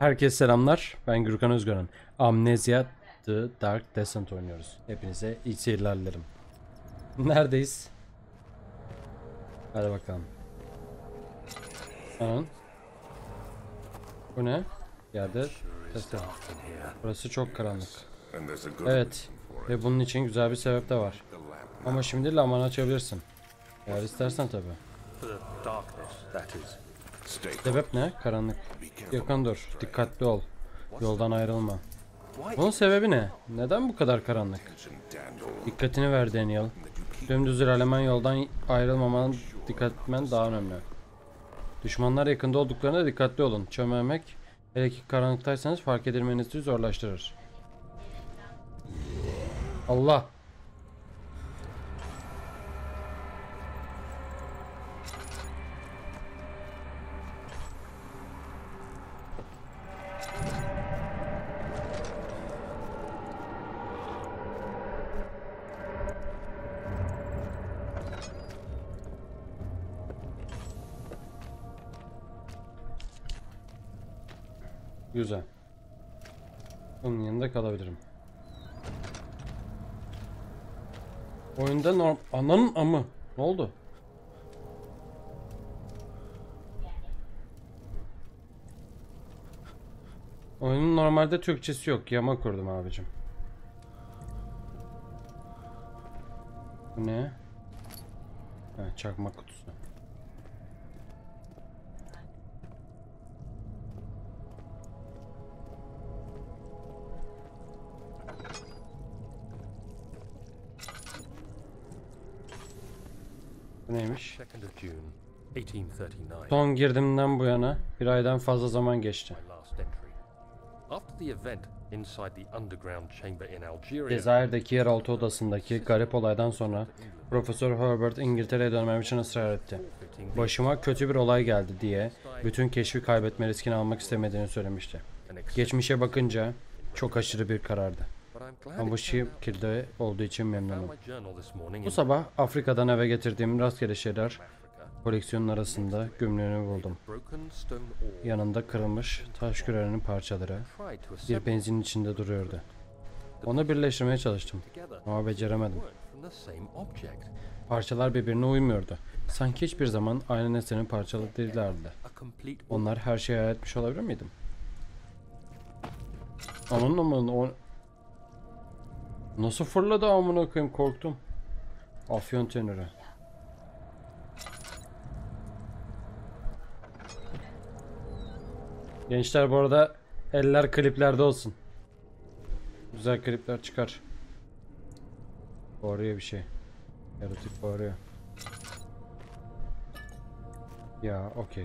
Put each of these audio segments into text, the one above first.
Herkese selamlar. Ben Gürkan Özgören. Amnesia: The Dark Descent oynuyoruz. Hepinize iyi seyirler dilerim. Neredeyiz? Hadi bakalım. Anan. Bu ne? Yerde. Burası çok karanlık. Evet. Ve bunun için güzel bir sebep de var. Ama şimdi lambanı açabilirsin. Eğer istersen tabi. Sebep ne? Karanlık. Yakın dur. Dikkatli ol. Yoldan ayrılma. Bunun sebebi ne? Neden bu kadar karanlık? Dikkatini ver Daniel. Dümdüz ilerlemen, yoldan ayrılmaman, dikkat etmen daha önemli. Düşmanlar yakında olduklarına dikkatli olun. Çömelmek, hele ki karanlıktaysanız, fark edilmenizi zorlaştırır. Allah! Güzel. Onun yanında kalabilirim. Oyunda ananın amı. Ne oldu? Oyunun normalde Türkçesi yok. Yama kurdum abicim. Bu ne? Ha, çakmak kutusu. Neymiş? Son girdimden bu yana bir aydan fazla zaman geçti. Cezayir'deki yeraltı odasındaki garip olaydan sonra Profesör Herbert İngiltere'ye dönmem için ısrar etti. Başıma kötü bir olay geldi diye bütün keşfi kaybetme riskini almak istemediğini söylemişti. Geçmişe bakınca çok aşırı bir karardı. Ama bu şekilde olduğu için memnunum. Bu sabah Afrika'dan eve getirdiğim rastgele şeyler koleksiyonun arasında gömleğini buldum. Yanında kırılmış taş kürenin parçaları bir benzin içinde duruyordu. Onu birleştirmeye çalıştım ama beceremedim. Parçalar birbirine uymuyordu. Sanki hiçbir zaman aynı nesnenin parçaları değillerdi. Onlar her şeyi hayal etmiş olabilir miydim? Onun nasıl fırladı amına koyayım, korktum. Afyon tenörü. Gençler bu arada eller kliplerde olsun. Güzel klipler çıkar. Bağırıyor bir şey. Yaratık bağırıyor. Ya okey.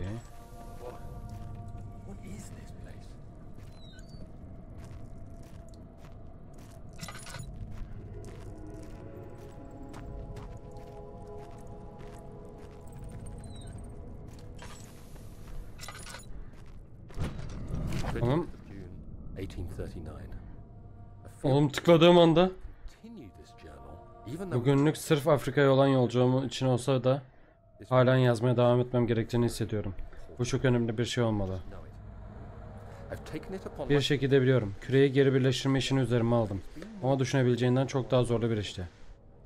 Tamam. Oğlum tıkladığım anda bugünlük sırf Afrika'ya olan yolculuğum için olsa da halen yazmaya devam etmem gerektiğini hissediyorum. Bu çok önemli bir şey olmalı. Bir şekilde biliyorum. Küreyi geri birleştirme işini üzerime aldım. Ama düşünebileceğinden çok daha zorlu bir işti.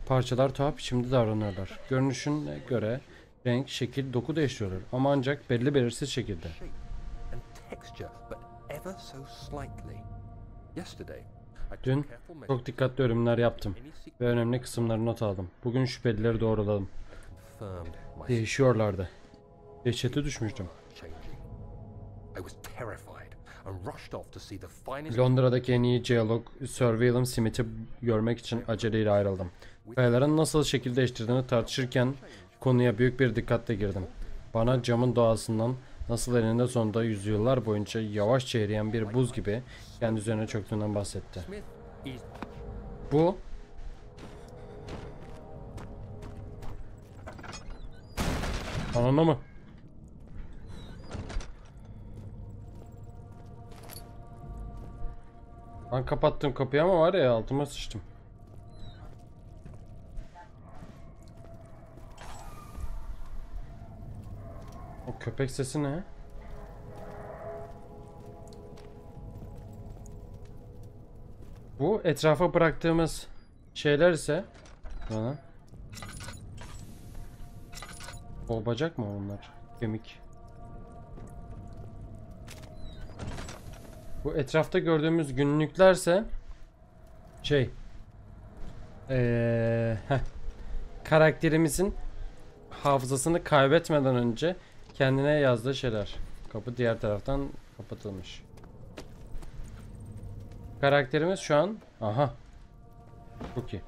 Parçalar tuhaf biçimde davranıyorlar. Görünüşüne göre renk, şekil, doku değiştiriyorlar. Ama ancak belli belirsiz şekilde. Dün çok dikkatli ölümler yaptım ve önemli kısımları not aldım. Bugün şüphelileri doğruladım. Değişiyorlardı. Dehşete düşmüştüm. Londra'daki en iyi jeolog Sir William Smith'i görmek için aceleyle ayrıldım. Kayaların nasıl şekil değiştirdiğini tartışırken konuya büyük bir dikkatle girdim. Bana camın doğasından nasıl eninde sonunda yüzyıllar boyunca yavaşça eriyen bir buz gibi kendi üzerine çöktüğünden bahsetti. Bu ananı mı? Ben kapattım kapıyı ama var ya altıma sıçtım. Köpek sesi ne? Bu etrafa bıraktığımız şeylerse bana. O bacak mı onlar? Kemik. Bu etrafta gördüğümüz günlüklerse şey karakterimizin hafızasını kaybetmeden önce kendine yazdığı şeyler. Kapı diğer taraftan kapatılmış. Karakterimiz şu an aha çok iyi.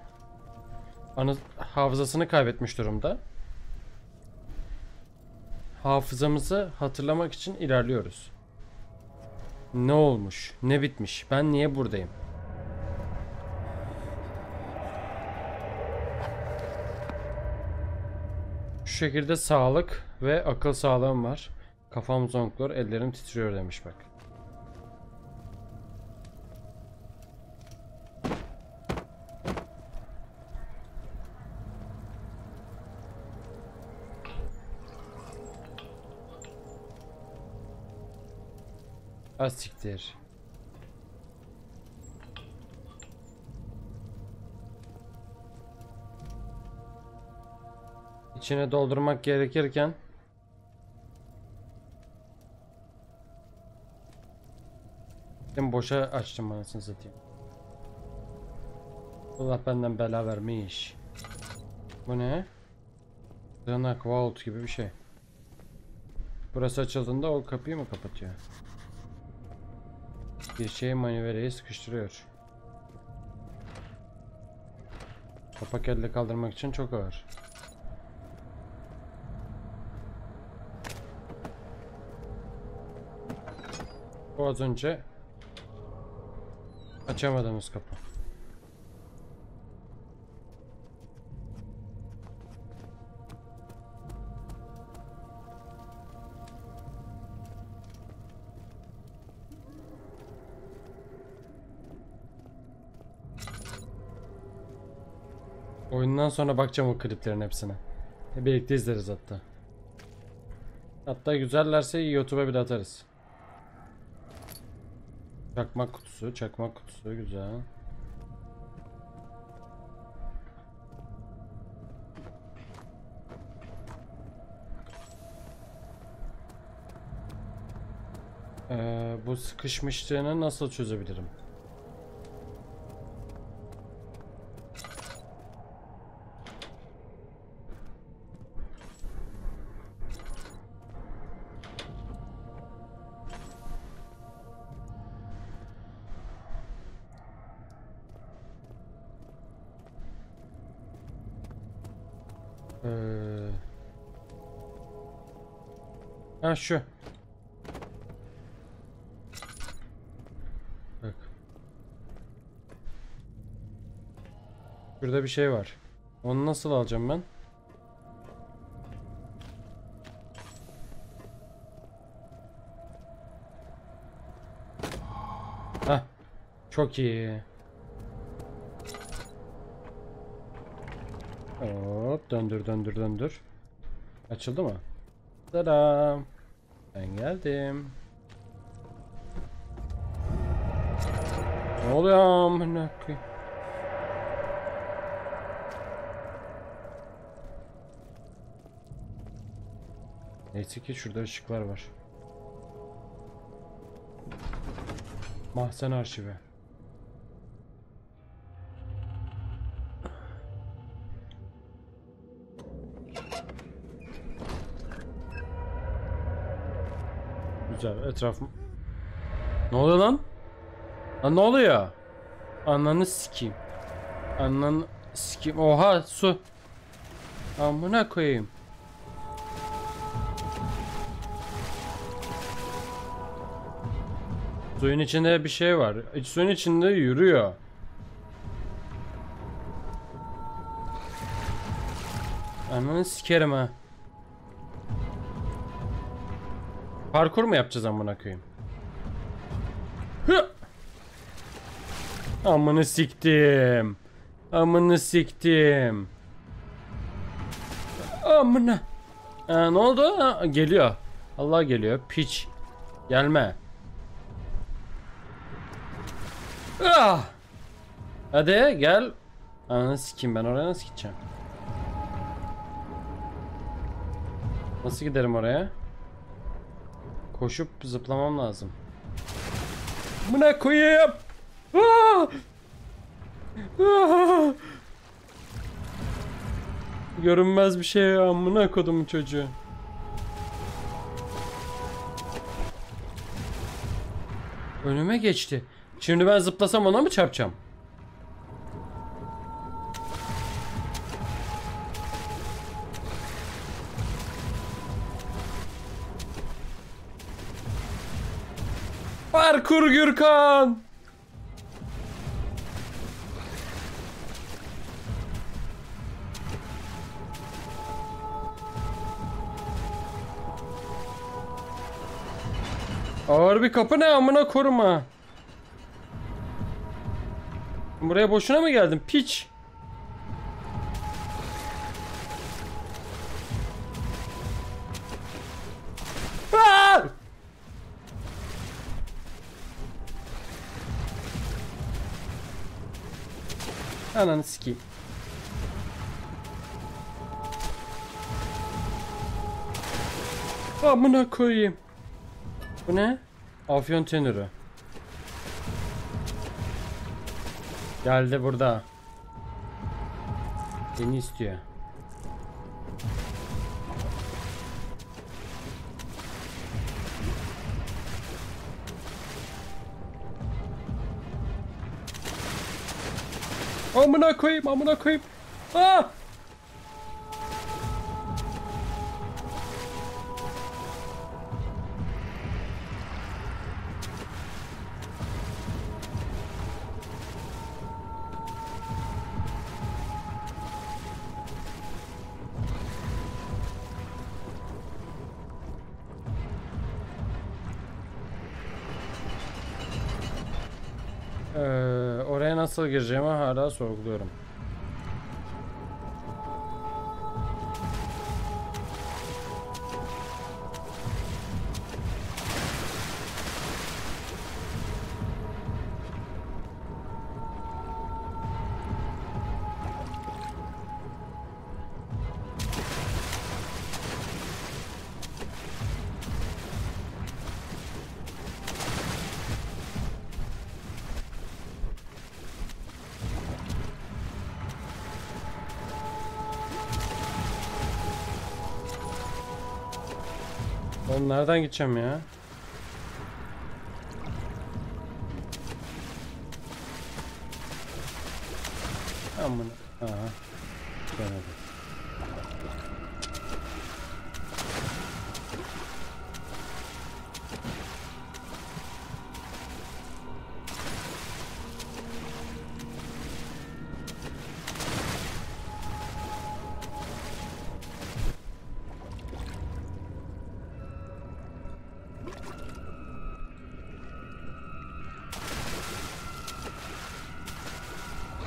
Anı hafızasını kaybetmiş durumda. Hafızamızı hatırlamak için ilerliyoruz. Ne olmuş? Ne bitmiş? Ben niye buradayım? Şu şekilde sağlık ve akıl sağlığım var. Kafam zonkluyor, ellerim titriyor demiş bak. Asiktir. İçine doldurmak gerekirken boşa açtım anasını satayım. Allah benden bela vermiş. Bu ne? Danak vault gibi bir şey. Burası açıldığında o kapıyı mı kapatıyor? Bir şey manivereyi sıkıştırıyor. Kapak elle kaldırmak için çok ağır. Bu az önce açamadığımız kapı. Oyundan sonra bakacağım o kliplerin hepsine. Birlikte izleriz hatta. Hatta güzellerse YouTube'a bile atarız. Çakmak kutusu, çakmak kutusu güzel. Bu sıkışmışlığını nasıl çözebilirim? Ha şu. Bak. Burada bir şey var. Onu nasıl alacağım ben? Ha. Çok iyi. Hop, döndür döndür döndür. Açıldı mı? Tadam. Ben geldim. Ne oluyor amına koyayım? Neyse ki şurada ışıklar var. Mahzen arşivi. Güzel etrafım. Ne oluyor lan? Lan ne oluyor? Ananı sikeyim. Ananı sikeyim. Oha su. Amına koyayım. Suyun içinde bir şey var. Suyun içinde yürüyor. Ananı sikerim ha. Parkur mu yapacağız amına koyayım? Hı! Amını siktim. Amını siktim. Amına. Ne oldu? Ha, geliyor. Allah geliyor. Piç. Gelme. Ah! Hadi gel. Ananı sikeyim, ben oraya nasıl gideceğim? Nasıl giderim oraya? Koşup zıplamam lazım. Buna koyayım. Görünmez bir şey ya. Amına kodumun çocuğu. Önüme geçti. Şimdi ben zıplasam ona mı çarpacağım? Parkur Gürkan. Ağır bir kapı ne amına koruma. Buraya boşuna mı geldim piç? Aa! Ananı sikeyim. Amına koyayım. Bu ne? Afyon tenörü. Geldi burada. Seni istiyor. Amına koyayım, amına koyayım. Aa! Oraya nasıl gireceğimi hala sorguluyorum. Oğlum nereden gideceğim ya? Aman. Aha. Gelmedi.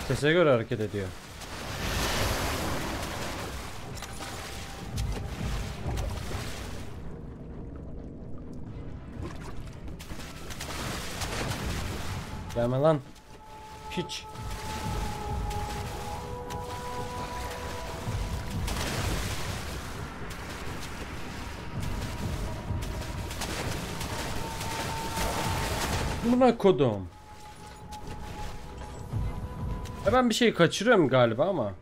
Sese göre hareket ediyor. Gelme lan. Hiç. Buna kodum. Ben bir şey kaçırıyorum galiba ama.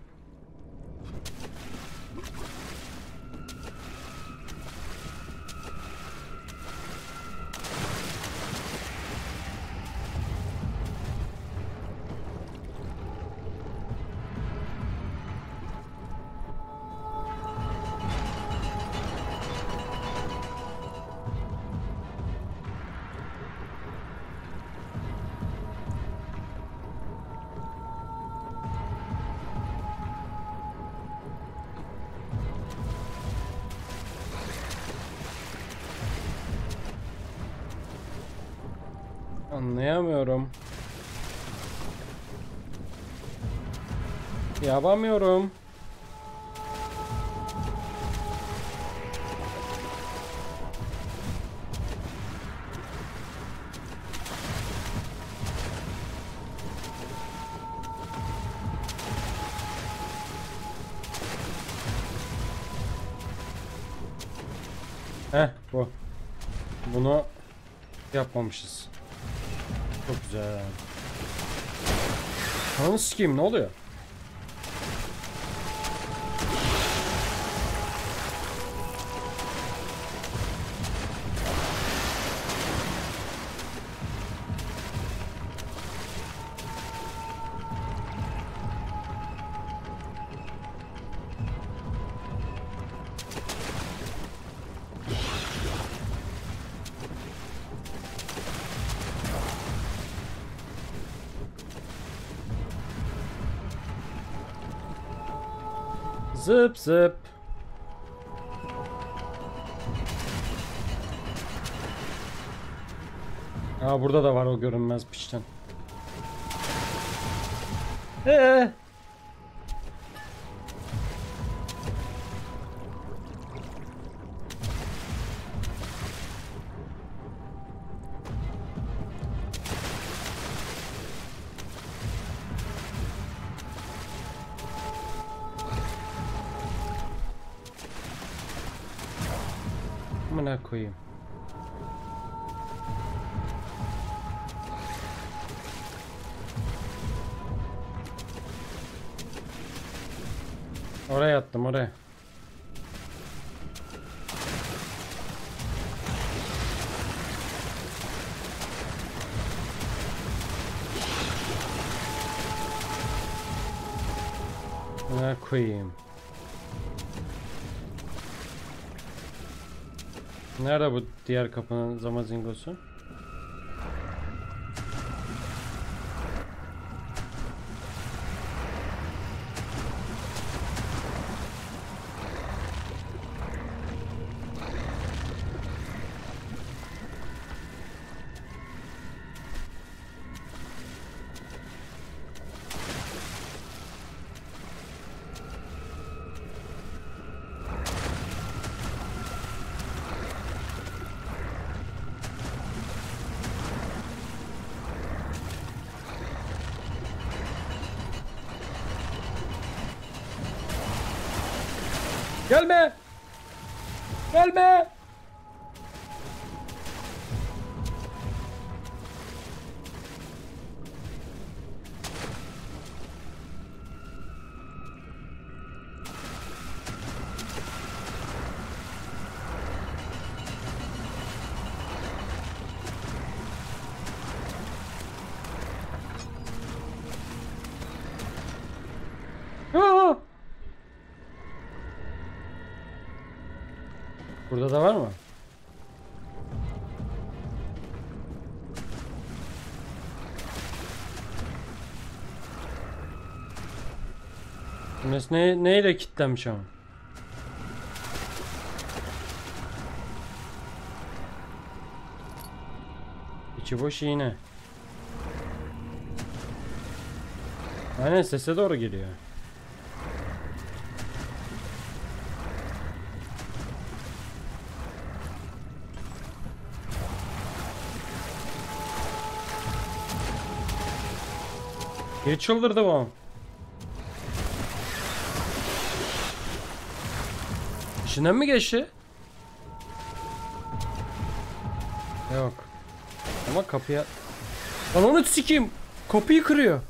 Anlayamıyorum. Yapamıyorum. Heh bu. Bunu yapmamışız. Çok güzel. Ananı sikeyim, ne oluyor? Zıp zıp. Aa, burada da var o görünmez piçten. Koyayım. Oraya attım, oraya. Buna koyayım. Nerede bu diğer kapının zamazingosu? Gelme! Gelme! Burada da var mı? Neyle kilitlenmiş ama? İçi boş iğne. Aynen, sese doğru geliyor. Niye çıldırdı bu? İçinden mi geçti? Yok. Ama kapıya... Lan onu sikeyim! Kapıyı kırıyor.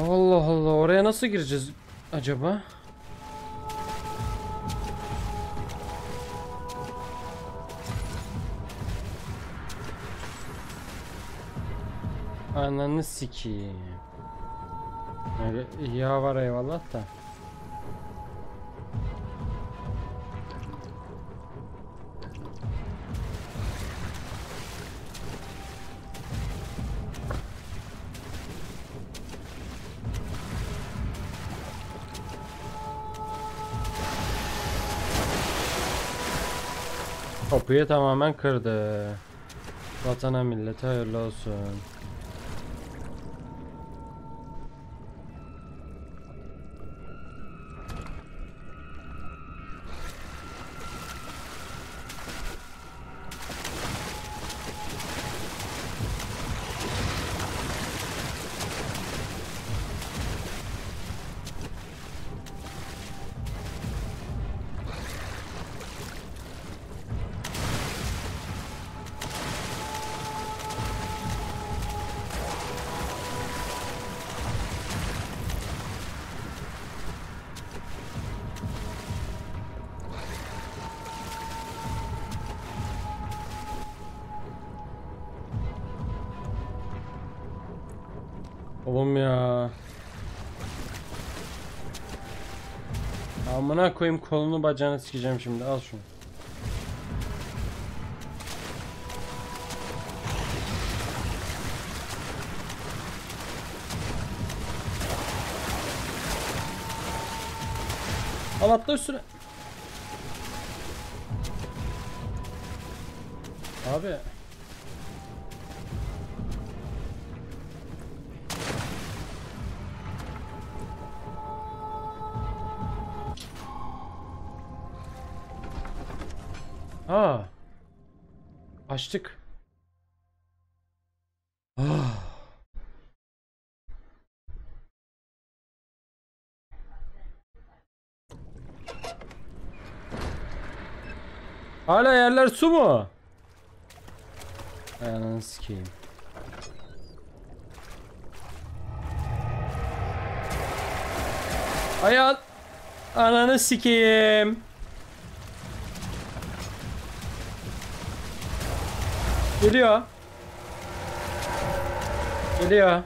Allah Allah, oraya nasıl gireceğiz acaba? Ananı sikeyim. Ya var eyvallah da. Kapıyı tamamen kırdı. Vatana millete hayırlı olsun. Oğlum ya. Amına koyayım, kolunu bacağını sikeceğim şimdi, al şunu. Al, atla üstüne. Abi. Ha, açtık. Ah. Hala yerler su mu? Ananı sikeyim. Ayağın. Ananı sikeyim. Geliyor. Geliyor.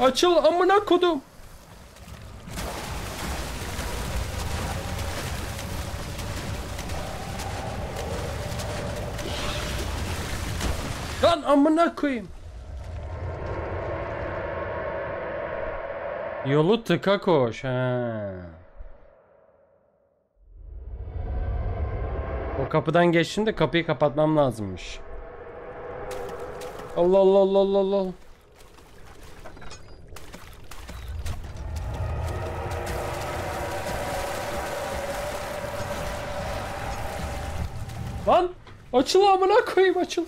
Açıl amına kodum. Lan amına koyayım. Yolu tıka koş. Ha. Kapıdan geçtim de kapıyı kapatmam lazımmış. Allah Allah Allah Allah Allah. Lan açıl amına koyayım, açıl.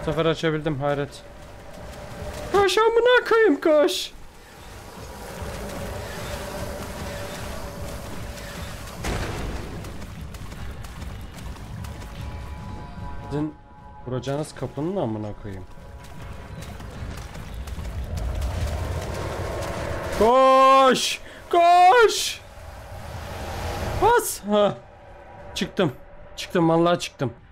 Bu sefer açabildim, hayret. Koş amına koyayım, koş. Sizin vuracağınız kapının amına koyayım. Koş, koş. Bas. Ha. Çıktım. Çıktım, vallahi çıktım.